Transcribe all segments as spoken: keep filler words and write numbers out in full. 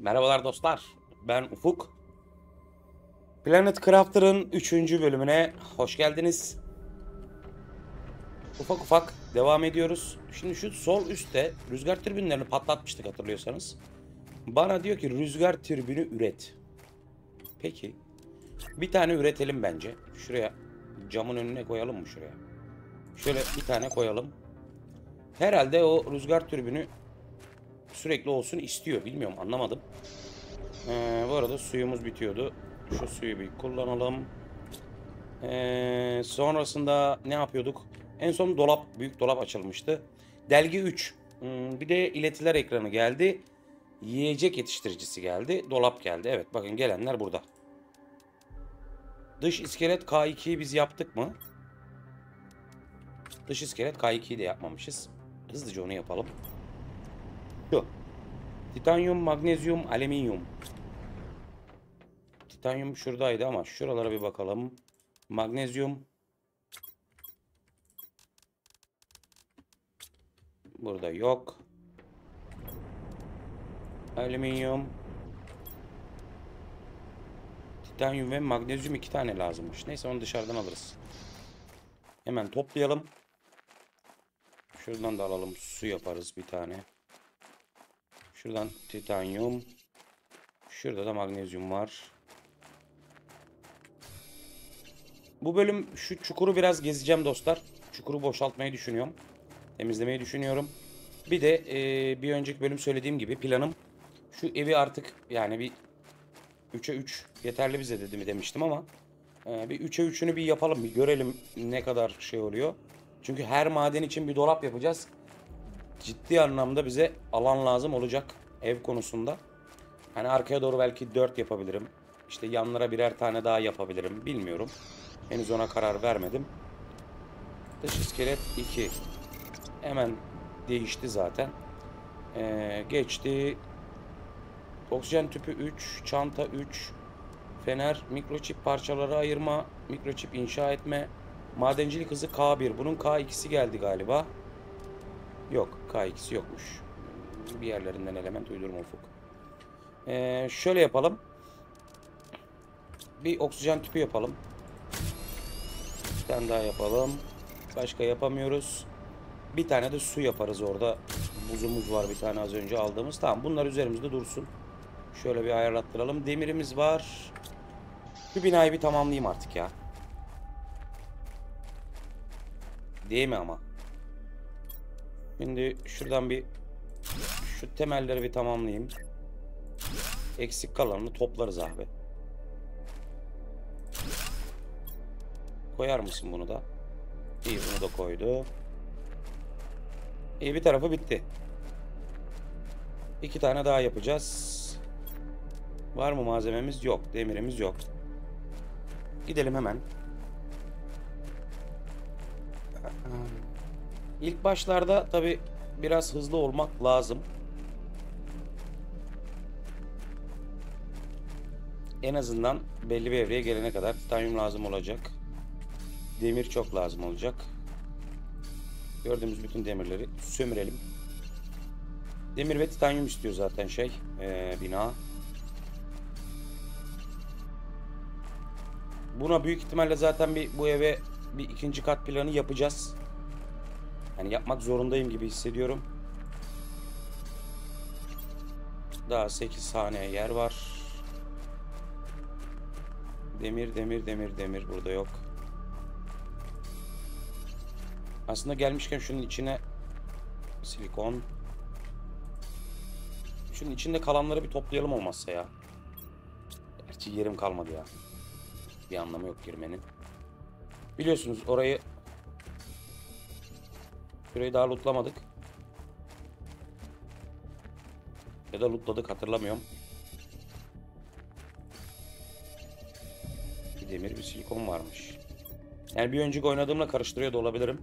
Merhabalar dostlar, ben Ufuk. Planet Crafter'ın üçüncü bölümüne hoş geldiniz. Ufak ufak devam ediyoruz. Şimdi şu sol üstte rüzgar türbinlerini patlatmıştık hatırlıyorsanız. Bana diyor ki rüzgar türbini üret. Peki. Bir tane üretelim bence. Şuraya camın önüne koyalım mı şuraya? Şöyle bir tane koyalım. Herhalde o rüzgar türbini sürekli olsun istiyor. Bilmiyorum, anlamadım. Ee, bu arada suyumuz bitiyordu. Şu suyu bir kullanalım. Ee, sonrasında ne yapıyorduk? En son dolap, büyük dolap açılmıştı. Delgi üç. Hmm, bir de iletiler ekranı geldi. Yiyecek yetiştiricisi geldi. Dolap geldi. Evet, bakın gelenler burada. Dış iskelet K iki'yi biz yaptık mı? Dış iskelet K iki'yi de yapmamışız. Hızlıca onu yapalım. Şu. Titanyum, magnezyum, alüminyum. Titanyum şuradaydı ama şuralara bir bakalım. Magnezyum. Burada yok. Alüminyum. Titanyum ve magnezyum iki tane lazımmış. Neyse, onu dışarıdan alırız. Hemen toplayalım. Şuradan da alalım. Su yaparız bir tane. Şuradan titanyum. Şurada da magnezyum var. Bu bölüm şu çukuru biraz gezeceğim dostlar. Çukuru boşaltmayı düşünüyorum. Temizlemeyi düşünüyorum. Bir de e, bir önceki bölüm söylediğim gibi planım. Şu evi artık yani bir üçe üç yeterli bize dedim demiştim ama. E, bir üçe üçünü bir yapalım. Bir görelim ne kadar şey oluyor. Çünkü her maden için bir dolap yapacağız. Ciddi anlamda bize alan lazım olacak ev konusunda. Hani arkaya doğru belki dört yapabilirim. İşte yanlara birer tane daha yapabilirim. Bilmiyorum. Henüz ona karar vermedim. Dış iskelet iki. Hemen değişti zaten. Ee, geçti. Oksijen tüpü üç. Çanta üç. Fener. Mikroçip parçaları ayırma. Mikroçip inşa etme. Madencilik hızı K bir. Bunun K iki'si geldi galiba. Yok. K iki'si yokmuş. Bir yerlerinden element uydurma Ufuk. Ee, şöyle yapalım. Bir oksijen tüpü yapalım. Bir tane daha yapalım. Başka yapamıyoruz. Bir tane de su yaparız orada. Buzumuz var bir tane az önce aldığımız. Tamam, bunlar üzerimizde dursun. Şöyle bir ayarlattıralım. Demirimiz var. Şu binayı bir tamamlayayım artık ya. Değil mi ama? Şimdi şuradan bir şu temelleri bir tamamlayayım. Eksik kalanını toplarız abi. Koyar mısın bunu da? İyi, bunu da koydu. İyi, bir tarafı bitti. İki tane daha yapacağız. Var mı malzememiz? Yok. Demirimiz yok. Gidelim hemen. İlk başlarda tabii biraz hızlı olmak lazım. En azından belli bir evreye gelene kadar titanyum lazım olacak. Demir çok lazım olacak. Gördüğümüz bütün demirleri sömürelim. Demir ve titanyum istiyor zaten şey ee, bina. Buna büyük ihtimalle zaten bir bu eve bir ikinci kat planı yapacağız. Yani yapmak zorundayım gibi hissediyorum. Daha sekiz saniye yer var. Demir, demir, demir, demir burada yok. Aslında gelmişken şunun içine silikon. Şunun içinde kalanları bir toplayalım olmazsa ya. Gerçi yerim kalmadı ya. Bir anlamı yok girmenin. Biliyorsunuz orayı şurayı daha lootlamadık. Ya da lootladık, hatırlamıyorum. Bir demir, bir silikon varmış. Yani bir önceki oynadığımla karıştırıyor da olabilirim.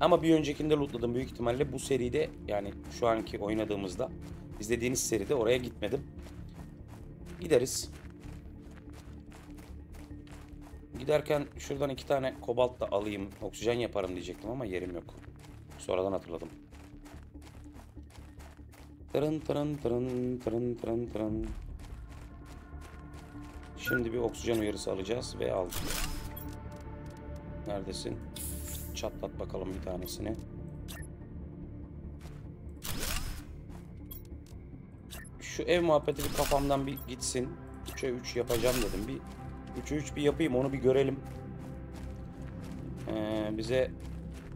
Ama bir öncekinde lootladım büyük ihtimalle. Bu seride yani şu anki oynadığımızda, izlediğiniz seride oraya gitmedim. Gideriz. Giderken şuradan iki tane kobalt da alayım. Oksijen yaparım diyecektim ama yerim yok. Sonradan hatırladım. Tırın tırın tırın tırın tırın tırın. Şimdi bir oksijen uyarısı alacağız ve aldık. Neredesin? Çatlat bakalım bir tanesini. Şu ev muhabbeti bir kafamdan bir gitsin. üçe üç yapacağım dedim. Bir üçe üç bir yapayım, onu bir görelim. Ee, bize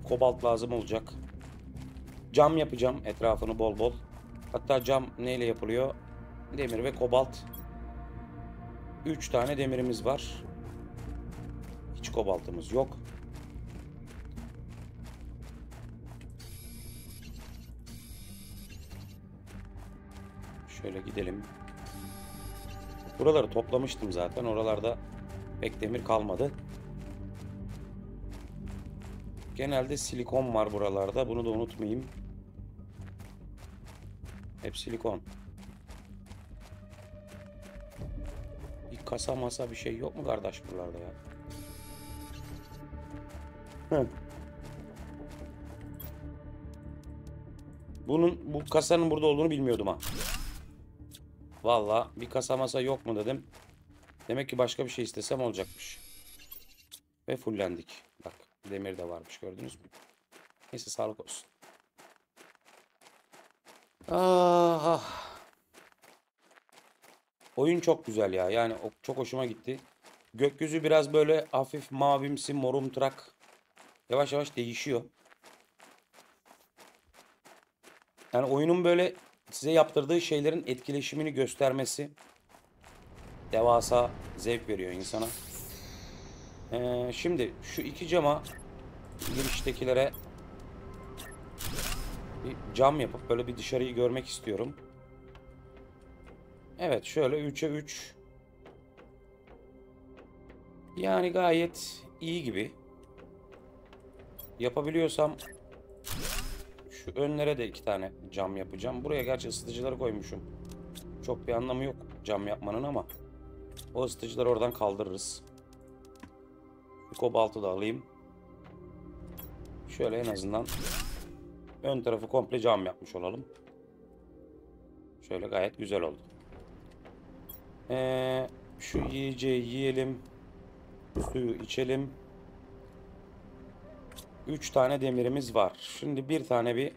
kobalt lazım olacak. Cam yapacağım etrafını bol bol. Hatta cam neyle yapılıyor? Demir ve kobalt. üç tane demirimiz var. Hiç kobaltımız yok. Şöyle gidelim. Buraları toplamıştım zaten. Oralarda pek demir kalmadı. Genelde silikon var buralarda. Bunu da unutmayayım. Hep silikon. Bir kasa masa bir şey yok mu kardeş buralarda ya? Heh. Bunun, bu kasanın burada olduğunu bilmiyordum ha. Vallahi bir kasa masa yok mu dedim. Demek ki başka bir şey istesem olacakmış. Ve fullendik. Bak demir de varmış, gördünüz mü? Neyse, sağlık olsun. Aha. Oyun çok güzel ya. Yani çok hoşuma gitti. Gökyüzü biraz böyle hafif mavimsi, morumtırak. Yavaş yavaş değişiyor. Yani oyunun böyle size yaptırdığı şeylerin etkileşimini göstermesi devasa zevk veriyor insana. Ee, şimdi şu iki cama, giriştekilere bir cam yapıp böyle bir dışarıyı görmek istiyorum. Evet, şöyle üçe üç. Yani gayet iyi gibi. Yapabiliyorsam şu önlere de iki tane cam yapacağım. Buraya gerçi ısıtıcıları koymuşum. Çok bir anlamı yok cam yapmanın ama o ısıtıcıları oradan kaldırırız. Bir kobaltı da alayım. Şöyle en azından ön tarafı komple cam yapmış olalım. Şöyle gayet güzel oldu. Ee, şu yiyeceği yiyelim. Suyu içelim. üç tane demirimiz var. Şimdi bir tane bir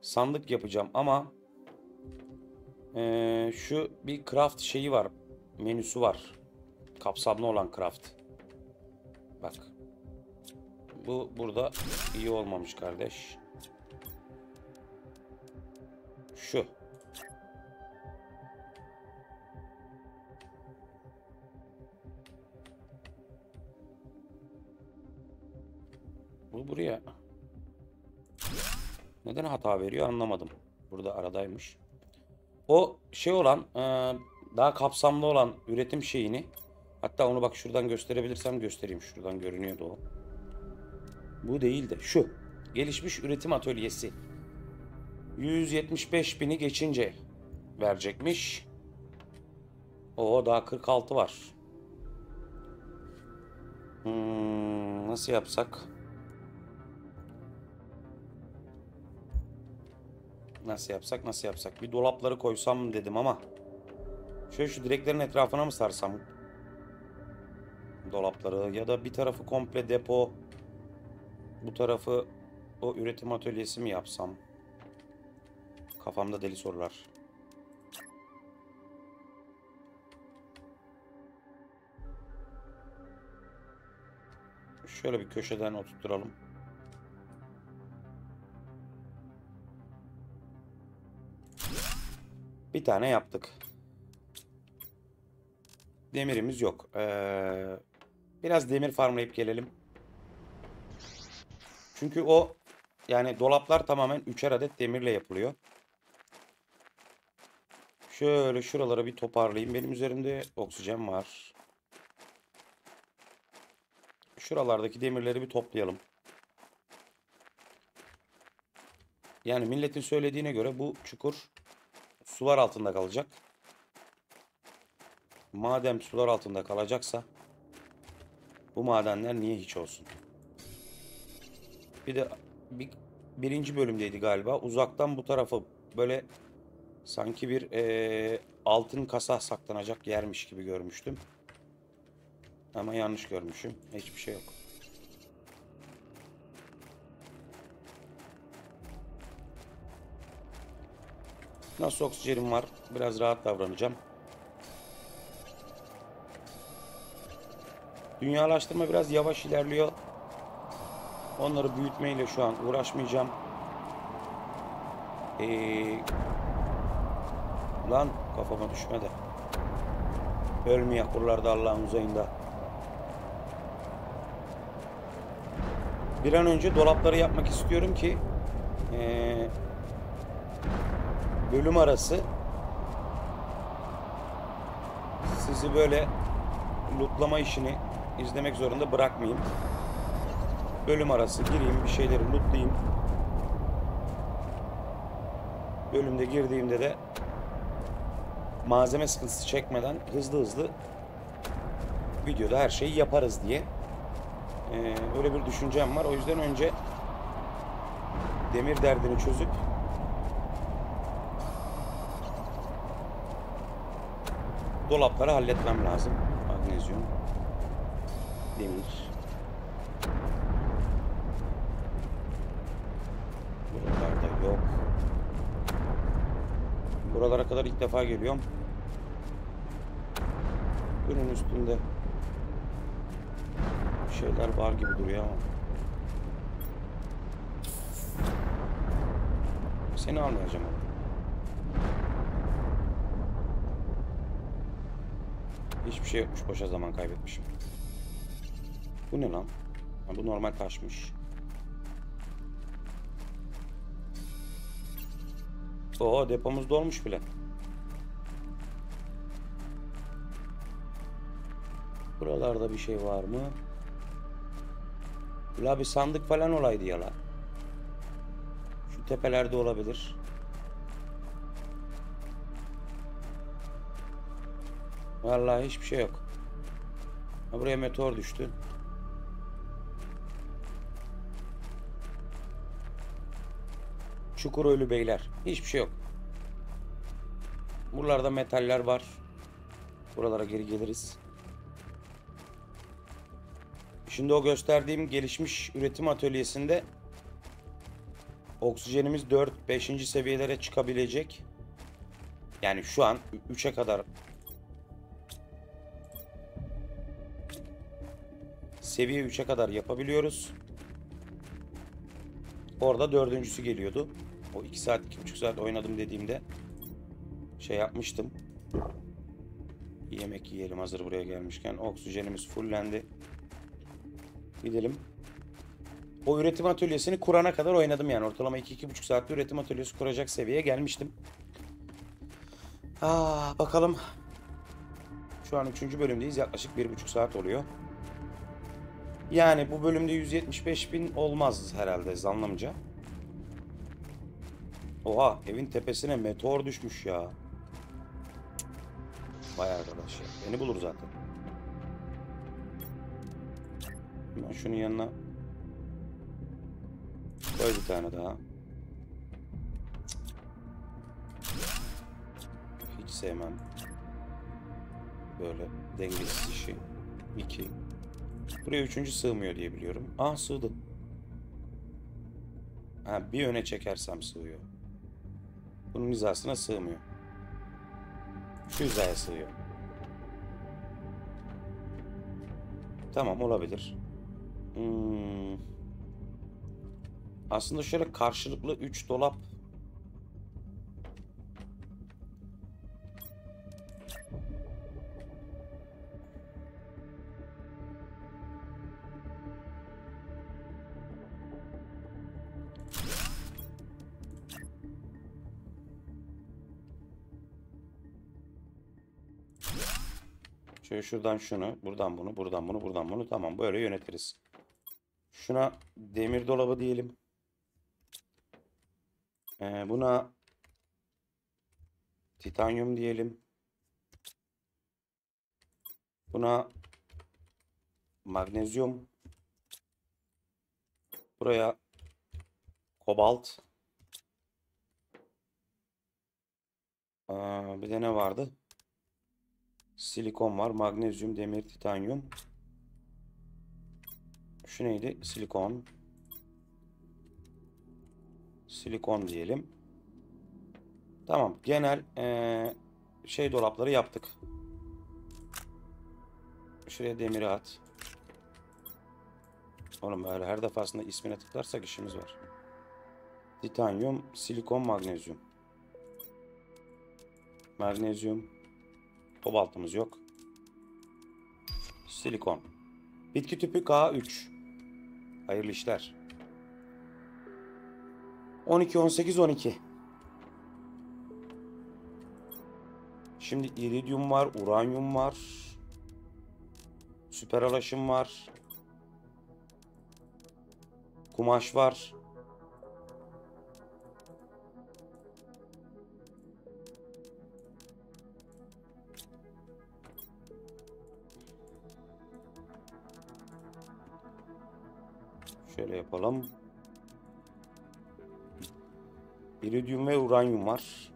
sandık yapacağım ama ee, şu bir craft şeyi var. Menüsü var. Kapsamlı olan craft. Bak. Bu burada iyi olmamış kardeş. Şu. Bu buraya. Neden hata veriyor anlamadım. Burada aradaymış. O şey olan, daha kapsamlı olan üretim şeyini, hatta onu bak şuradan gösterebilirsem göstereyim. Şuradan görünüyordu o. Bu değil de şu. Gelişmiş üretim atölyesi. yüz yetmiş beş bini geçince verecekmiş. Oo, daha kırk altı var. Hmm, nasıl yapsak? Nasıl yapsak nasıl yapsak? Bir dolapları koysam dedim ama şöyle şu direklerin etrafına mı sarsam dolapları, ya da bir tarafı komple depo, bu tarafı o üretim atölyesi mi yapsam? Kafamda deli sorular. Şöyle bir köşeden oturtturalım. Bir tane yaptık. Demirimiz yok. Ee, biraz demir farmlayıp gelelim. Çünkü o, yani dolaplar tamamen üçer adet demirle yapılıyor. Şöyle şuraları bir toparlayayım. Benim üzerimde oksijen var. Şuralardaki demirleri bir toplayalım. Yani milletin söylediğine göre bu çukur sular altında kalacak. Madem sular altında kalacaksa bu madenler niye hiç olsun? Bir de bir birinci bölümdeydi galiba. Uzaktan bu tarafa böyle sanki bir e, altın kasa saklanacak yermiş gibi görmüştüm. Ama yanlış görmüşüm. Hiçbir şey yok. Nasıl oksijenim var? Biraz rahat davranacağım. Dünyalaştırma biraz yavaş ilerliyor. Onları büyütmeyle şu an uğraşmayacağım. Ee, lan kafama düşme de. Ölmeye buralarda Allah'ın uzayında. Bir an önce dolapları yapmak istiyorum ki ee, bölüm arası sizi böyle lootlama işini izlemek zorunda bırakmayayım. Bölüm arası gireyim, bir şeyleri lootlayayım. Bölümde girdiğimde de malzeme sıkıntısı çekmeden hızlı hızlı videoda her şeyi yaparız diye ee, böyle bir düşüncem var. O yüzden önce demir derdini çözüp dolapları halletmem lazım. Magnezyum, demir. Buralarda yok. Buralara kadar ilk defa geliyorum. Bunun üstünde bir şeyler var gibi duruyor ama. Seni almayacağım abi. Hiçbir şey yokmuş, boşa zaman kaybetmişim. Bu ne lan? Ha, bu normal taşmış. Oo, depomuz dolmuş bile. Buralarda bir şey var mı? La bir sandık falan olaydı ya la. Şu tepelerde olabilir. Vallahi hiçbir şey yok. Buraya meteor düştü. Çukur ölü beyler. Hiçbir şey yok. Buralarda metaller var. Buralara geri geliriz. Şimdi o gösterdiğim gelişmiş üretim atölyesinde oksijenimiz dört beşinci seviyelere çıkabilecek. Yani şu an üçe kadar seviye üçe kadar yapabiliyoruz. Orada dördüncüsü geliyordu. O iki saat, iki buçuk saat oynadım dediğimde şey yapmıştım. Yemek yiyelim hazır buraya gelmişken. Oksijenimiz fullendi. Gidelim. O üretim atölyesini kurana kadar oynadım yani. Ortalama iki, iki buçuk saatte üretim atölyesi kuracak seviyeye gelmiştim. Aa, bakalım. Şu an üçüncü bölümdeyiz. Yaklaşık bir buçuk saat oluyor. Yani bu bölümde yüz yetmiş beş bin olmaz herhalde zannımca. Oha, evin tepesine meteor düşmüş ya. Vay arkadaş ya. Beni bulur zaten. Ben şunun yanına koy bir tane daha. Hiç sevmem. Böyle dengesiz işi. İki. Buraya üçüncü sığmıyor diye biliyorum. Ah, sığdı. Ha, bir öne çekersem sığıyor. Bunun hizasına sığmıyor. Şu hizaya sığıyor. Tamam, olabilir. Hmm. Aslında şöyle karşılıklı üç dolap. Şöyle şuradan şunu, buradan bunu, buradan bunu, buradan bunu. Tamam, böyle yönetiriz. Şuna demir dolabı diyelim. Ee, buna titanyum diyelim. Buna magnezyum. Buraya Kobalt. Aa, bir de ne vardı? Silikon var. Magnezyum, demir, titanyum. Şu neydi? Silikon. Silikon diyelim. Tamam. Genel ee, şey dolapları yaptık. Şuraya demiri at. Oğlum böyle her defasında ismine tıklarsak işimiz var. Titanyum, silikon, magnezyum. Magnezyum. Kobaltımız yok. Silikon. Bitki tüpü K üç. Hayırlı işler. on iki, on sekiz, on iki. Şimdi iridyum var, uranyum var. Süper alaşım var. Kumaş var. Şöyle yapalım. İridyum ve uranyum var.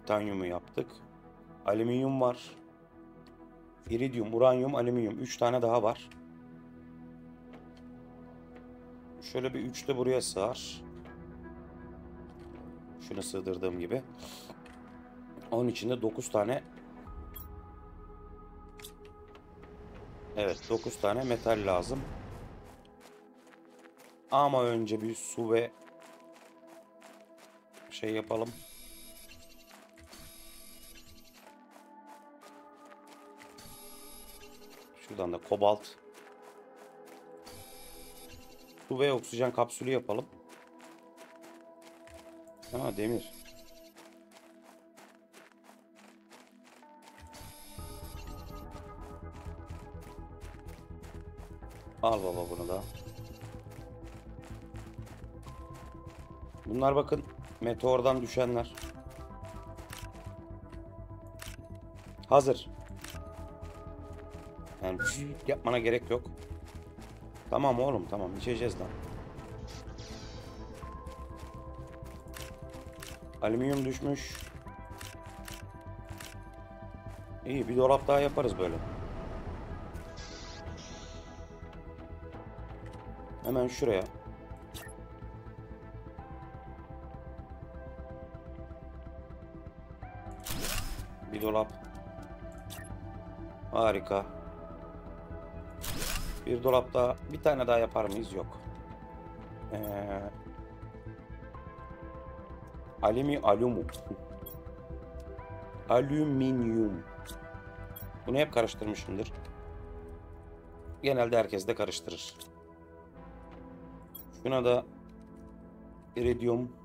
Titanyumu yaptık. Alüminyum var. İridyum, uranyum, alüminyum. Üç tane daha var. Şöyle bir üç de buraya sığar. Şunu sığdırdığım gibi. Onun içinde dokuz tane. Evet, dokuz tane metal lazım. Ama önce bir su ve şey yapalım. Şuradan da kobalt. Su ve oksijen kapsülü yapalım. Ha, demir. Al baba bunu da. Bunlar bakın meteordan düşenler. Hazır. Yani yapmana gerek yok. Tamam oğlum, tamam, içeceğiz lan. Alüminyum düşmüş. İyi, bir dolap daha yaparız böyle. Hemen şuraya. Bir dolap. Harika. Bir dolap daha. Bir tane daha yapar mıyız? Yok. Ee, alümi, alümu. Alüminyum. Bunu hep karıştırmışımdır. Genelde herkes de karıştırır. Buna da iridyum,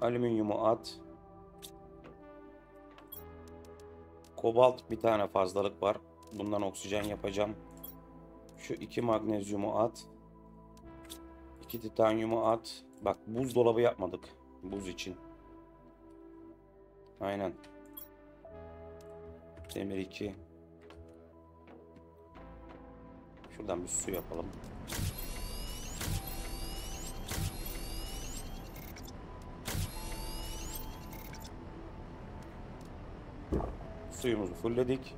alüminyumu at. Kobalt bir tane fazlalık var. Bundan oksijen yapacağım. Şu iki magnezyumu at. İki titanyumu at. Bak, buzdolabı yapmadık. Buz için. Aynen. Demir iki. Şuradan bir su yapalım. Suyumuzu fulledik.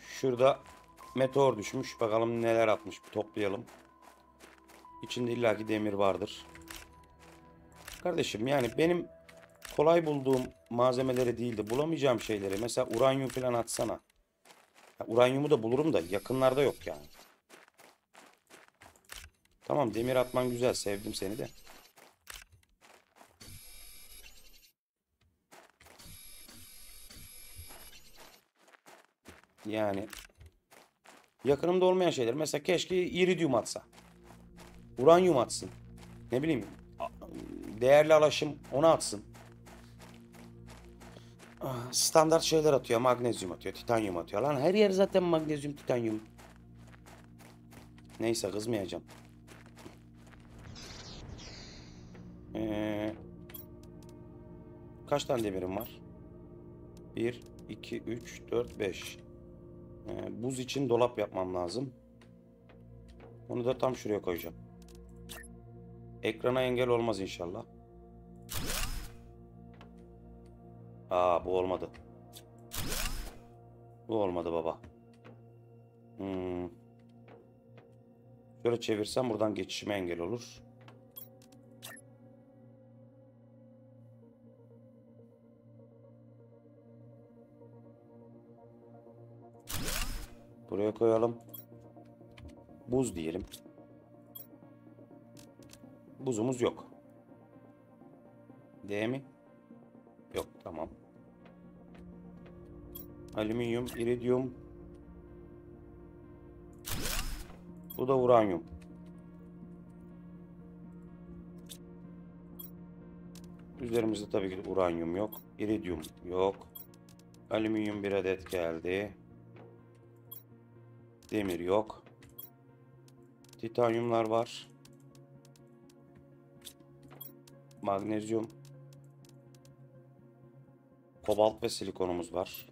Şurada meteor düşmüş. Bakalım neler atmış. Bir toplayalım. İçinde illaki demir vardır. Kardeşim, yani benim kolay bulduğum malzemeleri değildi. Bulamayacağım şeyleri. Mesela uranyum falan atsana. Ya, uranyumu da bulurum da yakınlarda yok yani. Tamam, demir atman güzel. Sevdim seni de. Yani yakınımda olmayan şeyler. Mesela keşke iridyum atsa. Uranyum atsın. Ne bileyim. Değerli alaşım ona atsın. Standart şeyler atıyor. Magnezyum atıyor. Titanyum atıyor. Lan her yer zaten magnezyum, titanyum. Neyse, kızmayacağım. Ee, kaç tane demirim var? bir, iki, üç, dört, beş. Ee, buz için dolap yapmam lazım. Onu da tam şuraya koyacağım. Ekrana engel olmaz inşallah. Aa, bu olmadı. Bu olmadı baba. Hmm. Şöyle çevirsem buradan geçişime engel olur. Buraya koyalım. Buz diyelim. Buzumuz yok. Değil mi? Yok, tamam. Alüminyum, iridyum. Bu da uranyum. Üzerimizde tabii ki uranyum yok. İridyum yok. Alüminyum bir adet geldi. Demir yok. Titanyumlar var. Magnezyum. Kobalt ve silikonumuz var.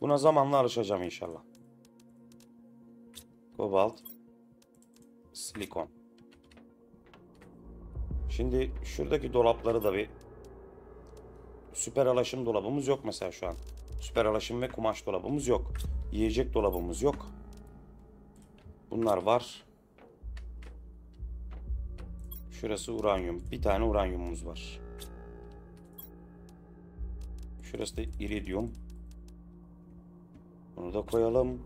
Buna zamanla alışacağım inşallah. Kobalt, silikon. Şimdi şuradaki dolapları da bir... Süper alaşım dolabımız yok mesela şu an. Süper alaşım ve kumaş dolabımız yok. Yiyecek dolabımız yok. Bunlar var. Şurası uranyum. Bir tane uranyumumuz var. Şurası da iridyum. Bunu da koyalım.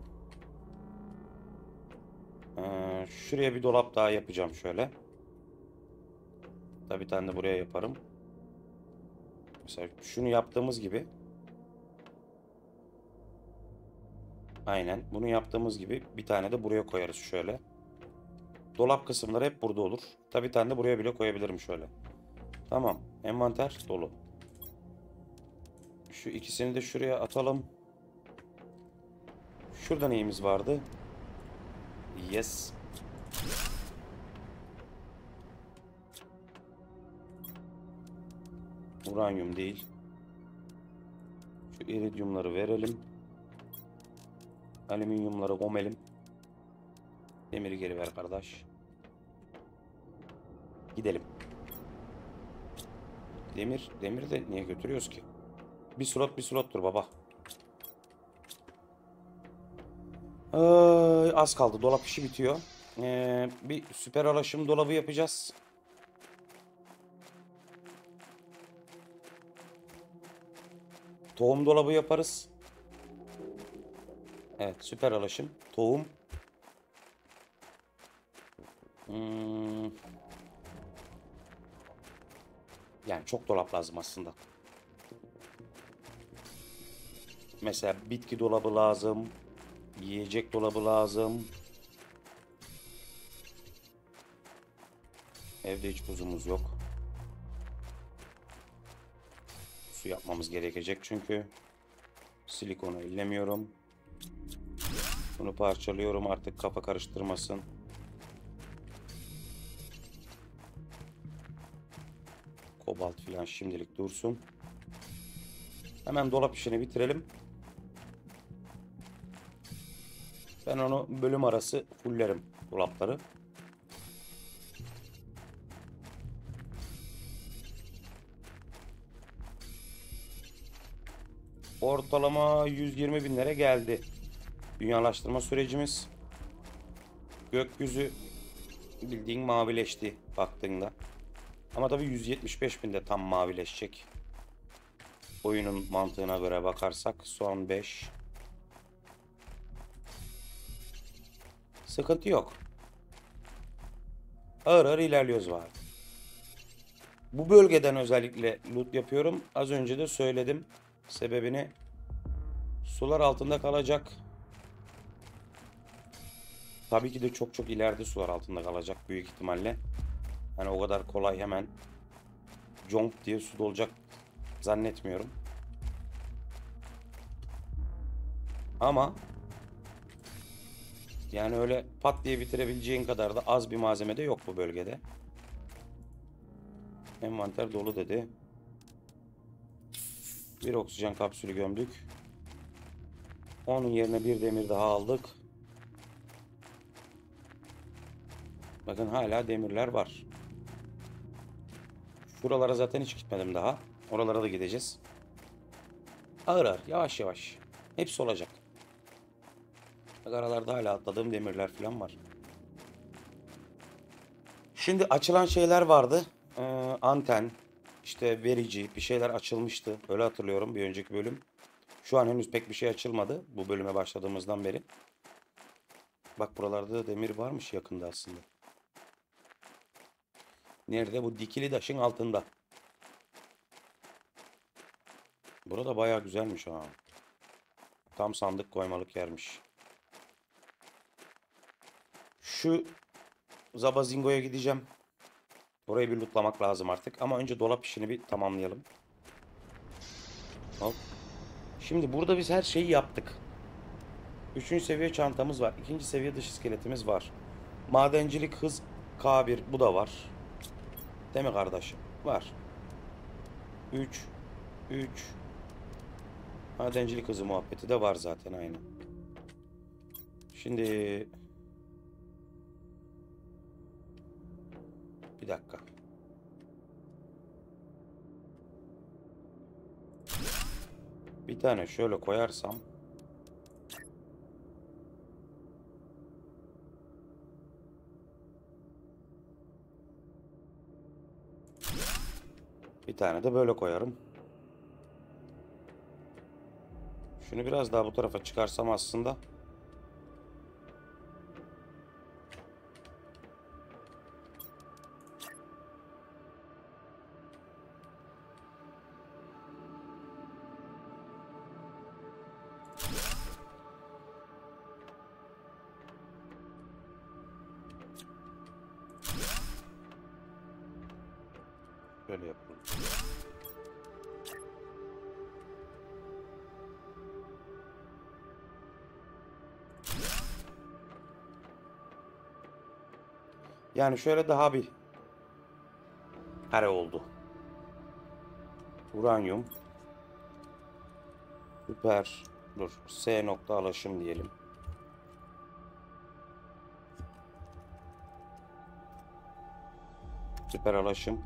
Ee, şuraya bir dolap daha yapacağım şöyle. Tabii bir tane de buraya yaparım. Mesela şunu yaptığımız gibi. Aynen. Bunu yaptığımız gibi bir tane de buraya koyarız şöyle. Dolap kısımları hep burada olur. Tabii bir tane de buraya bile koyabilirim şöyle. Tamam. Envanter dolu. Şu ikisini de şuraya atalım. Şurada neyimiz vardı? Yes. Uranyum değil. Şu iridyumları verelim. Alüminyumları gömelim. Demiri geri ver kardeş. Gidelim. Demir, demiri de niye götürüyoruz ki? Bir slot bir slottur baba. Ee, az kaldı. Dolap işi bitiyor. Ee, bir süper alaşım dolabı yapacağız. Tohum dolabı yaparız. Evet. Süper alaşım. Tohum. Hmm. Yani çok dolap lazım aslında. Mesela bitki dolabı lazım. Yiyecek dolabı lazım. Evde hiç buzumuz yok. Su yapmamız gerekecek çünkü. Silikonu ellemiyorum. Bunu parçalıyorum artık kafa karıştırmasın. Kobalt filan şimdilik dursun. Hemen dolap işini bitirelim. Ben onu bölüm arası fullerim dolapları. Ortalama yüz yirmi binlere geldi. Dünyalaştırma sürecimiz. Gökyüzü bildiğin mavileşti baktığında. Ama tabii yüz yetmiş beş binde tam mavileşecek. Oyunun mantığına göre bakarsak son beş. Sıkıntı yok. Ağır ağır ilerliyoruz var. Bu bölgeden özellikle loot yapıyorum. Az önce de söyledim sebebini. Sular altında kalacak. Tabii ki de çok çok ileride sular altında kalacak büyük ihtimalle. Yani o kadar kolay hemen jump diye su dolacak zannetmiyorum. Ama yani öyle pat diye bitirebileceğin kadar da az bir malzeme de yok bu bölgede. Envanter dolu dedi. Bir oksijen kapsülü gömdük. Onun yerine bir demir daha aldık. Bakın hala demirler var. Buralara zaten hiç gitmedim daha. Oralara da gideceğiz. Ağır ağır, yavaş yavaş. Hepsi olacak. Bak aralarda hala atladığım demirler falan var. Şimdi açılan şeyler vardı. Ee, anten, işte verici bir şeyler açılmıştı. Öyle hatırlıyorum bir önceki bölüm. Şu an henüz pek bir şey açılmadı bu bölüme başladığımızdan beri. Bak buralarda da demir varmış yakında aslında. Nerede? Bu dikili taşın altında. Burada bayağı güzelmiş ha. Tam sandık koymalık yermiş. Şu Zabazingo'ya gideceğim. Orayı bir lootlamak lazım artık. Ama önce dolap işini bir tamamlayalım. Hop. Şimdi burada biz her şeyi yaptık. Üçüncü seviye çantamız var. İkinci seviye dış iskeletimiz var. Madencilik hız K bir. Bu da var. Değil mi kardeşim? Var. üç. üç. Madencilik hızı muhabbeti de var zaten aynı. Şimdi... Bir dakika. Bir tane şöyle koyarsam. Bir tane de böyle koyarım. Şunu biraz daha bu tarafa çıkarsam aslında. Böyle yapalım. Yani şöyle daha bir kare oldu. Uranyum. Süper. Dur. S nokta alaşım diyelim. Süper alaşım.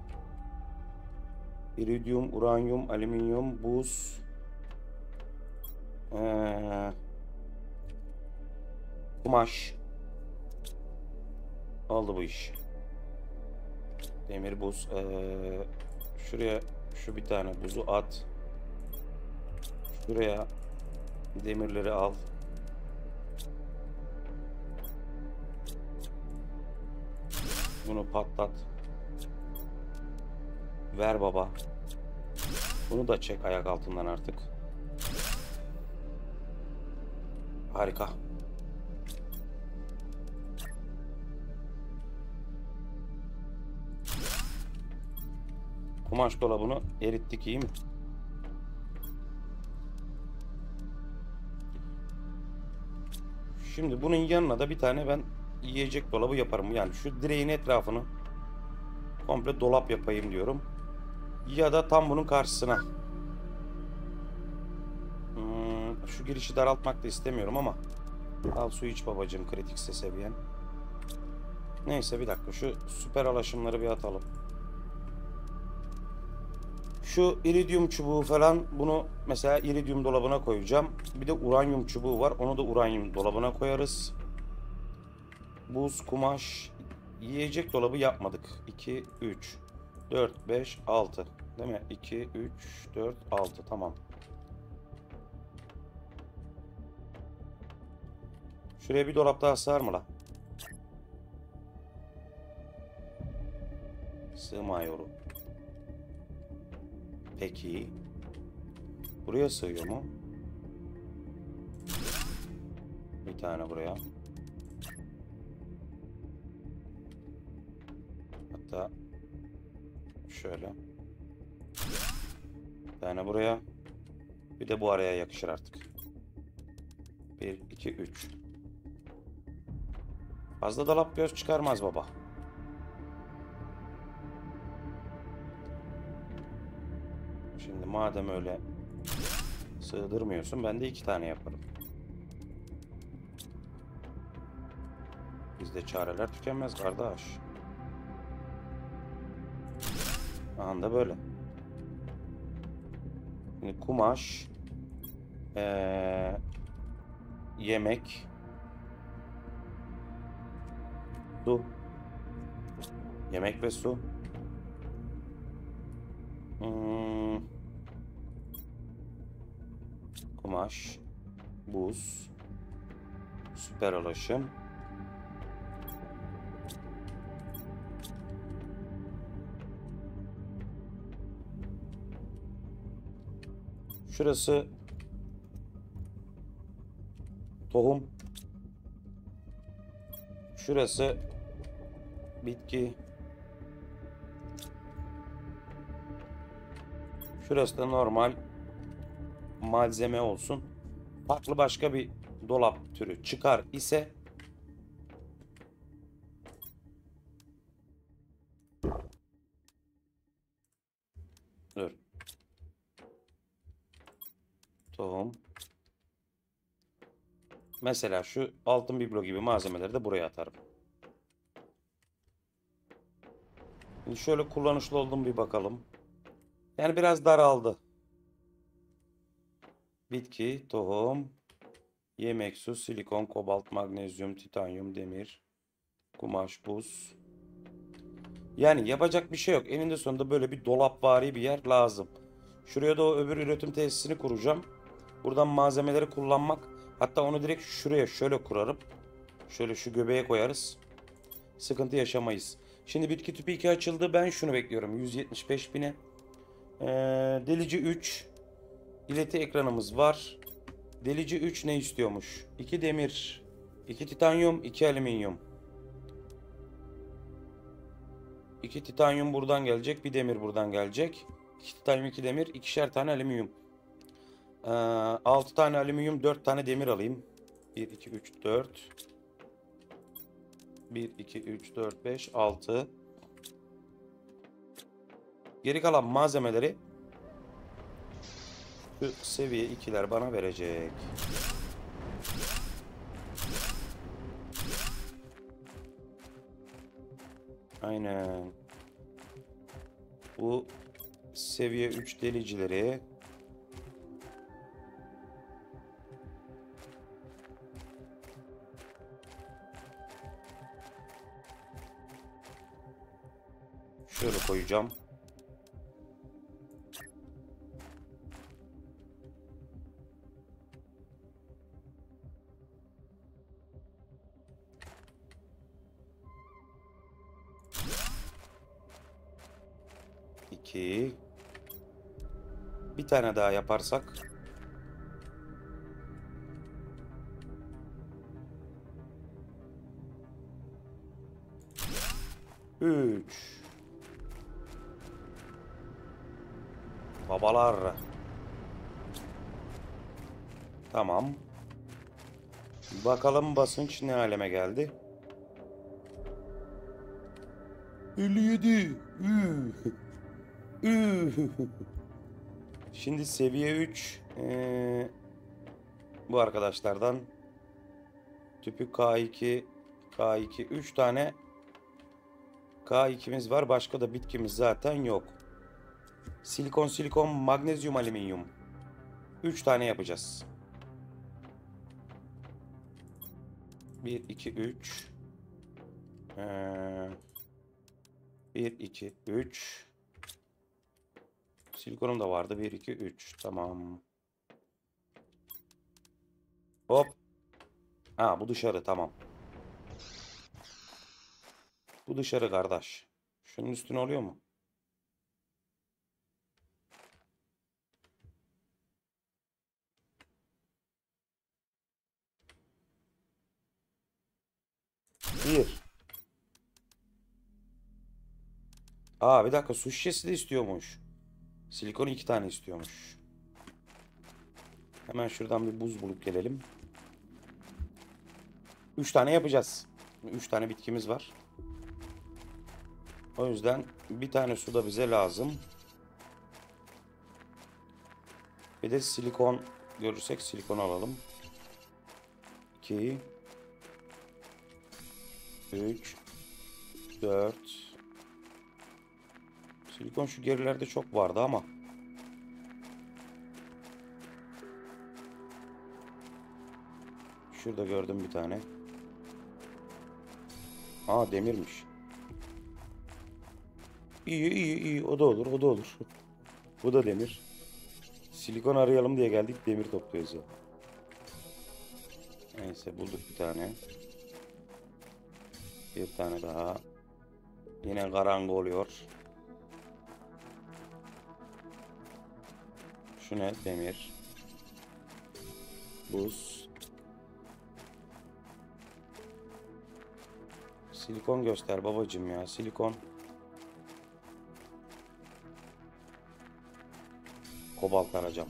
İridyum, uranyum, alüminyum, buz, ee, kumaş, aldı bu iş. Demir, buz, ee, şuraya şu bir tane buzu at, şuraya demirleri al. Bunu patlat. Ver baba. Bunu da çek ayak altından artık. Harika. Kumaş dolabını erittik, iyi mi? Şimdi bunun yanına da bir tane ben yiyecek dolabı yaparım. Yani şu direğin etrafını komple dolap yapayım diyorum. Ya da tam bunun karşısına. Hmm, şu girişi daraltmak da istemiyorum ama. Al su iç babacığım, kritikse seviyen. Neyse bir dakika, şu süper alaşımları bir atalım. Şu iridyum çubuğu falan, bunu mesela iridyum dolabına koyacağım. Bir de uranyum çubuğu var, onu da uranyum dolabına koyarız. Buz, kumaş, yiyecek dolabı yapmadık. iki, üç. dört, beş, altı. Değil mi? iki, üç, dört, altı. Tamam. Şuraya bir dolap daha sığar mı la? Sığmıyorum. Peki. Buraya sığıyor mu? Bir tane buraya. Hatta... Şöyle. Bir tane buraya. Bir de bu araya yakışır artık. bir, iki, üç. Fazla dolap göz çıkarmaz baba. Şimdi madem öyle Sığdırmıyorsun. Ben de iki tane yaparım. Bizde çareler tükenmez kardeş. Anında böyle. Şimdi kumaş, ee, yemek, su, yemek ve su. Hmm. Kumaş, buz, süper ulaşım. Şurası tohum. Şurası bitki. Şurası da normal malzeme olsun. Farklı başka bir dolap türü çıkar ise dur. Tohum. Mesela şu altın biblo gibi malzemeleri de buraya atarım. Şimdi şöyle kullanışlı oldum bir bakalım. Yani biraz daraldı. Bitki, tohum, yemek, su, silikon, kobalt, magnezyum, titanyum, demir, kumaş, buz. Yani yapacak bir şey yok. Eninde sonunda böyle bir dolapvari bir yer lazım. Şuraya da o öbür üretim tesisini kuracağım. Buradan malzemeleri kullanmak. Hatta onu direkt şuraya şöyle kurarım. Şöyle şu göbeğe koyarız. Sıkıntı yaşamayız. Şimdi bitki tüpü iki açıldı. Ben şunu bekliyorum. yüz yetmiş beş bine. Ee, delici üç. İleti ekranımız var. Delici üç ne istiyormuş? iki demir, iki titanyum, iki alüminyum. iki titanyum buradan gelecek. bir demir buradan gelecek. iki titanyum, iki demir, ikişer tane alüminyum. Ee, altı tane alüminyum, dört tane demir alayım. bir, iki, üç, dört. bir, iki, üç, dört, beş, altı. Geri kalan malzemeleri şu seviye ikiler bana verecek. Aynen. Bu seviye üç delicileri. Şöyle koyacağım. iki. Bir tane daha yaparsak. üç. Babalar. Tamam. Bakalım basınç ne aleme geldi. elli yedi. Şimdi seviye üç. Ee, bu arkadaşlardan. Tüpü K iki. K iki. üç tane K ikimiz var. Başka da bitkimiz zaten yok. Silikon, silikon, magnezyum, alüminyum. üç tane yapacağız. bir, iki, üç. bir, iki, üç. Silikonum da vardı. bir, iki, üç. Tamam. Hop. Ha, bu dışarı. Tamam. Bu dışarı kardeş. Şunun üstüne oluyor mu? Bir. Aa, bir dakika, su şişesi de istiyormuş. Silikon iki tane istiyormuş. Hemen şuradan bir buz bulup gelelim. Üç tane yapacağız. Üç tane bitkimiz var. O yüzden bir tane su da bize lazım. Bir de silikon görürsek silikon alalım. iki, üç, dört. Silikon şu gerilerde çok vardı ama. Şurada gördüm bir tane. Aa, demirmiş. İyi iyi iyi, o da olur, o da olur. Bu da demir. Silikon arayalım diye geldik, demir topluyoruz ya. Neyse, bulduk bir tane. Bir tane daha. Yine karanlık oluyor. Şu ne? Demir. Buz. Silikon göster babacığım ya, silikon. Kobalt arayacağım.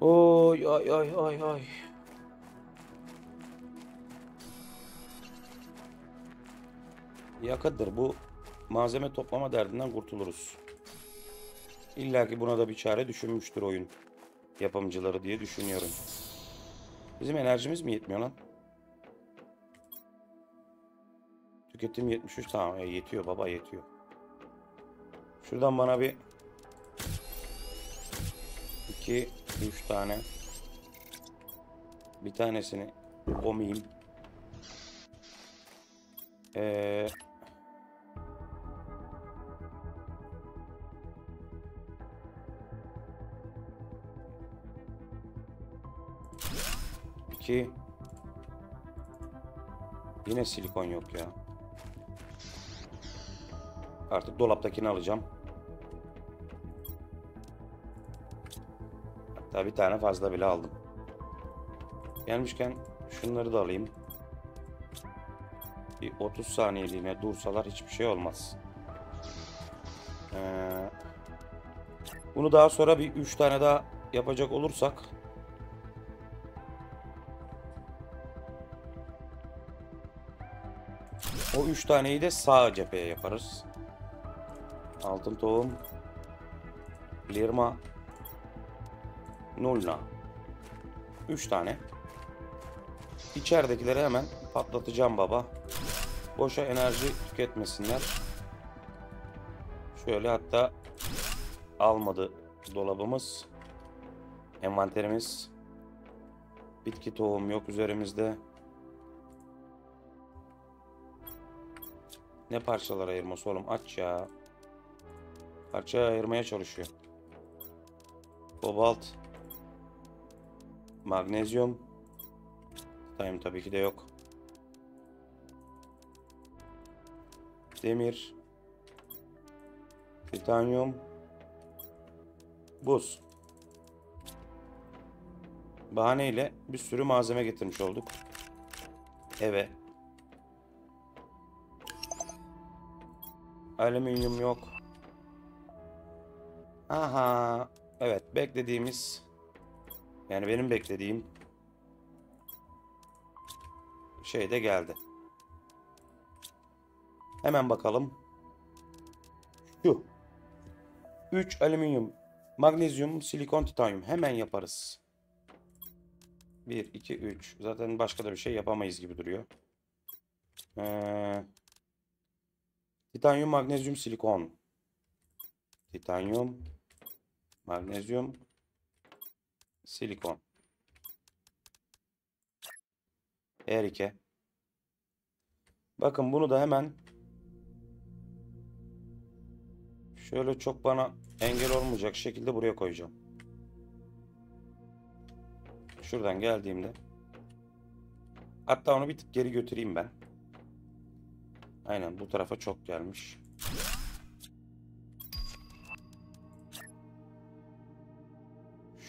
Oy ay ay ay ay. Yakıttır, bu malzeme toplama derdinden kurtuluruz. İlla ki buna da bir çare düşünmüştür oyun yapımcıları diye düşünüyorum. Bizim enerjimiz mi yetmiyor lan? Tüketim yetmiş üç, tamam, e, yetiyor baba, yetiyor. Şuradan bana bir iki üç tane, bir tanesini koyayım. Ee, iki. Yine silikon yok ya. Artık dolaptakini alacağım. Hatta bir tane fazla bile aldım. Gelmişken şunları da alayım. Bir otuz saniyeliğine dursalar hiçbir şey olmaz. Ee, bunu daha sonra bir üç tane daha yapacak olursak o üç taneyi de sağ cepheye yaparız. Altın tohum, Lirma, Nulna. üç tane. İçeridekileri hemen patlatacağım baba. Boşa enerji tüketmesinler. Şöyle, hatta almadı dolabımız. Envanterimiz. Bitki tohum yok üzerimizde. Ne parçalar ayırması oğlum, aç ya. Parça ayırmaya çalışıyor. Kobalt. Magnezyum. Time tabii ki de yok. Demir. Titanyum. Buz. Bahaneyle bir sürü malzeme getirmiş olduk eve. Alüminyum yok. Aha. Evet, beklediğimiz, yani benim beklediğim şey de geldi. Hemen bakalım. Şu üç alüminyum, magnezyum, silikon, titanyum. Hemen yaparız. bir, iki, üç. Zaten başka da bir şey yapamayız gibi duruyor. Ee, titanyum, magnezyum, silikon. Titanyum, magnezyum, silikon. Erike. Bakın bunu da hemen şöyle çok bana engel olmayacak şekilde buraya koyacağım. Şuradan geldiğimde. Hatta onu bir tık geri götüreyim ben. Aynen, bu tarafa çok gelmiş.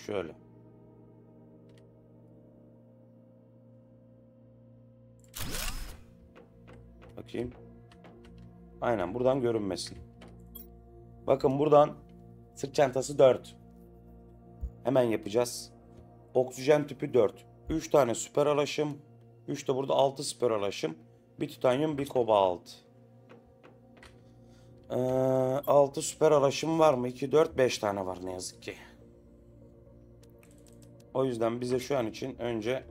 Şöyle. Bakayım. Aynen, buradan görünmesin. Bakın buradan sırt çantası dört. Hemen yapacağız. Oksijen tüpü dört. üç tane süper alaşım. üç de burada altı süper alaşım. Bir titanyum, bir kobalt. Ee, altı süper alaşım var mı? iki, dört, beş tane var ne yazık ki. O yüzden bize şu an için önce,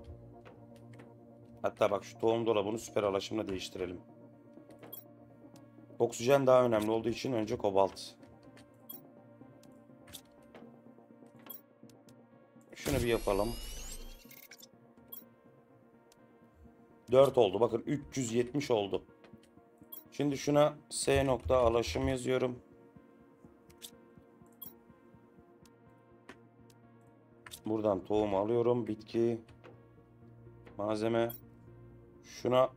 hatta bak şu tohum dolabını süper alaşımla değiştirelim. Oksijen daha önemli olduğu için önce kobalt. Şunu bir yapalım. dört oldu. Bakın üç yüz yetmiş oldu. Şimdi şuna S nokta alaşım yazıyorum. Buradan tohum alıyorum. Bitki. Malzeme. Şuna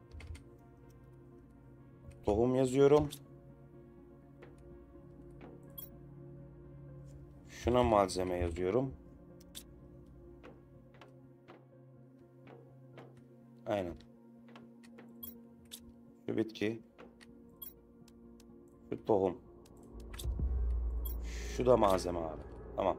tohum yazıyorum. Şuna malzeme yazıyorum. Aynen. Şu bitki. Şu tohum. Şu da malzeme abi. Tamam.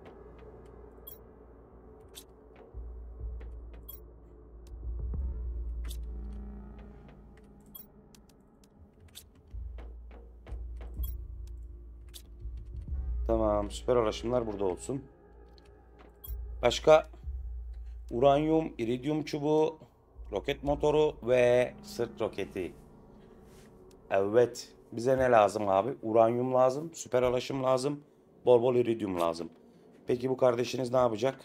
Tamam. Süper araşımlar burada olsun. Başka? Uranyum, iridyum çubuğu, roket motoru ve sırt roketi. Evet. Bize ne lazım abi? Uranyum lazım. Süper alaşım lazım. Bol bol iridyum lazım. Peki bu kardeşiniz ne yapacak?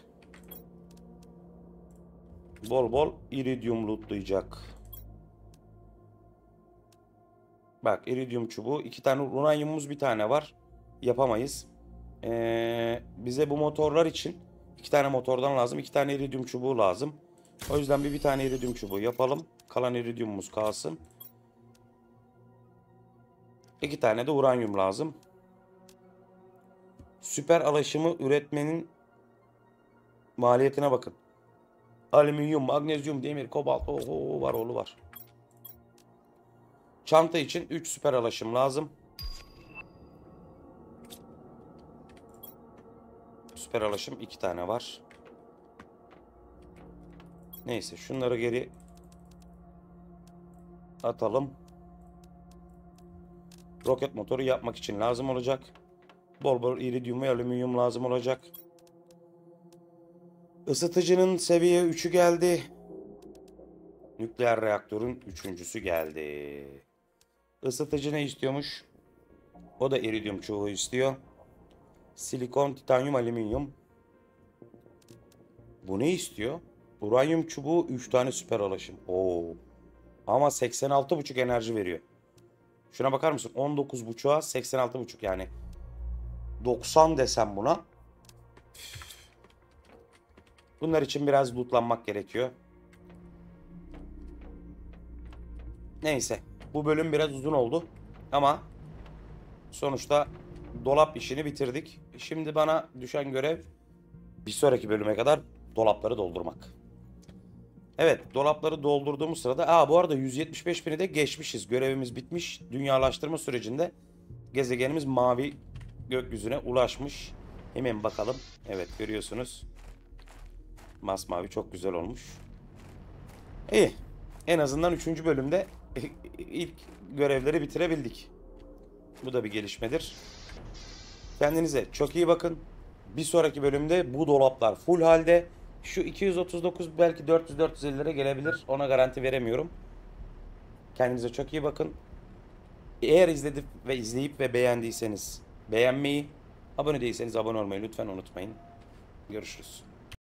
Bol bol iridyum lootlayacak. Bak iridyum çubuğu. iki tane uranyumumuz bir tane var. Yapamayız. Ee, bize bu motorlar için iki tane motordan lazım. iki tane iridyum çubuğu lazım. O yüzden bir bir tane iridyum çubuğu yapalım. Kalan iridyumumuz kalsın. İki tane de uranyum lazım. Süper alaşımı üretmenin maliyetine bakın. Alüminyum, magnezyum, demir, kobalt. Oho var oğlu var. Çanta için üç süper alaşım lazım. Süper alaşım iki tane var. Neyse şunları geri atalım. Roket motoru yapmak için lazım olacak. Bol bol iridyum ve alüminyum lazım olacak. Isıtıcının seviye üçü geldi. Nükleer reaktörün üçüncüsü geldi. Isıtıcı ne istiyormuş? O da iridyum çubuğu istiyor. Silikon, titanyum, alüminyum. Bu ne istiyor? Uranyum çubuğu üç tane süper alaşım. Oo. Ama seksen altı buçuk enerji veriyor. Şuna bakar mısın? on dokuz buçuğa seksen altı buçuk yani. doksan desem buna. Bunlar için biraz lootlanmak gerekiyor. Neyse. Bu bölüm biraz uzun oldu. Ama sonuçta dolap işini bitirdik. Şimdi bana düşen görev bir sonraki bölüme kadar dolapları doldurmak. Evet, dolapları doldurduğumuz sırada, aa bu arada yüz yetmiş beş bini de geçmişiz. Görevimiz bitmiş. Dünyalaştırma sürecinde gezegenimiz mavi gökyüzüne ulaşmış. Hemen bakalım. Evet, görüyorsunuz. Masmavi çok güzel olmuş. İyi. En azından üçüncü bölümde ilk görevleri bitirebildik. Bu da bir gelişmedir. Kendinize çok iyi bakın. Bir sonraki bölümde bu dolaplar full halde. Şu iki yüz otuz dokuz belki dört yüz dört yüz ellilere gelebilir. Ona garanti veremiyorum. Kendinize çok iyi bakın. Eğer izledip ve izleyip ve beğendiyseniz beğenmeyi, abone değilseniz abone olmayı lütfen unutmayın. Görüşürüz.